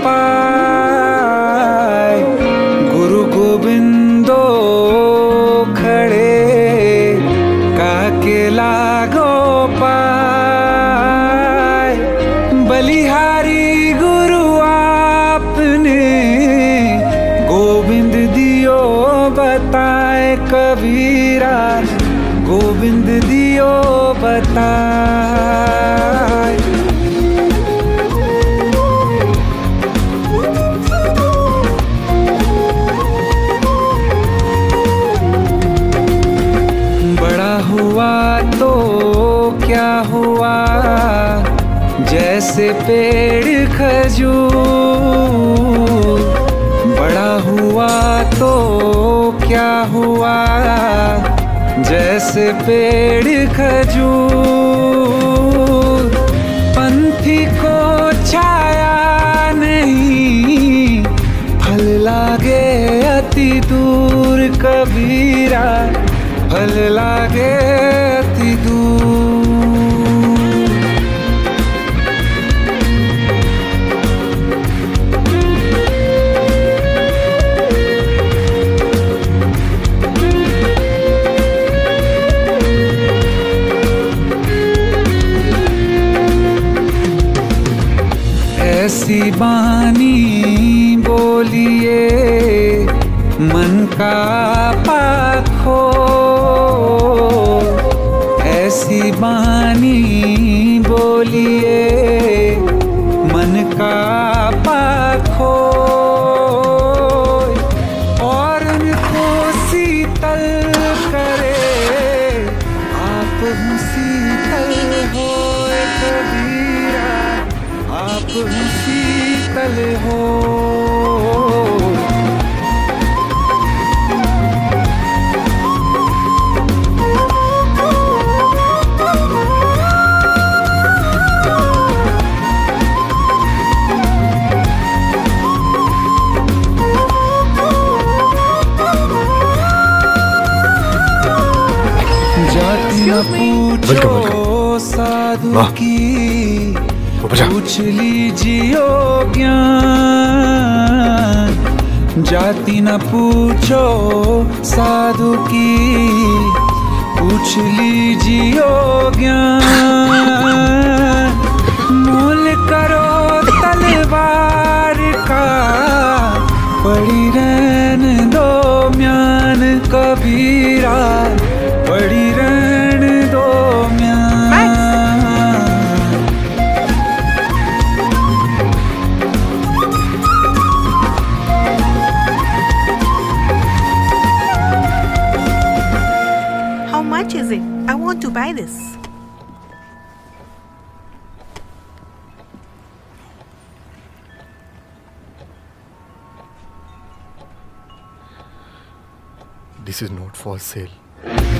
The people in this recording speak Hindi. पाए गुरु गोविंदो खड़े काके लागो पाए। बलिहारी गुरु आपने गोविंद दियो बताए कबीरा, गोविंद दियो बताए। तो क्या हुआ जैसे पेड़ खजूर, बड़ा हुआ तो क्या हुआ जैसे पेड़ खजूर। पंथी को छाया नहीं फल लागे अति दूर, कबीरा फल लागे अति दूर। ऐसी बानी बोलिए मन का पाखो, ऐसी बानी बोलिए मन का पाखो। और उनको शीतल करे आप हूँ शीतल हो कबीरा, आप हूँ शीतल हो। पूछो साधु की पूछ लीजियो ज्ञान, जाति न पूछो साधु की पूछ लीजियो ज्ञान। मोल करो तलवार का पड़ी रहन दो म्यान, कबीरा पड़ी रहन दो म्यान। How much is it? I want to buy this. This is not for sale.